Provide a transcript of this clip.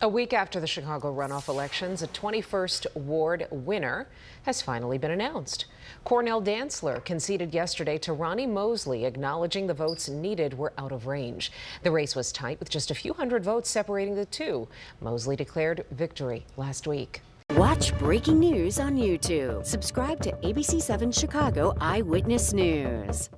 A week after the Chicago runoff elections, a 21st ward winner has finally been announced. Cornell Dantzler conceded yesterday to Ronnie Mosley, acknowledging the votes needed were out of range. The race was tight, with just a few hundred votes separating the two. Mosley declared victory last week. Watch breaking news on YouTube. Subscribe to ABC 7 Chicago Eyewitness News.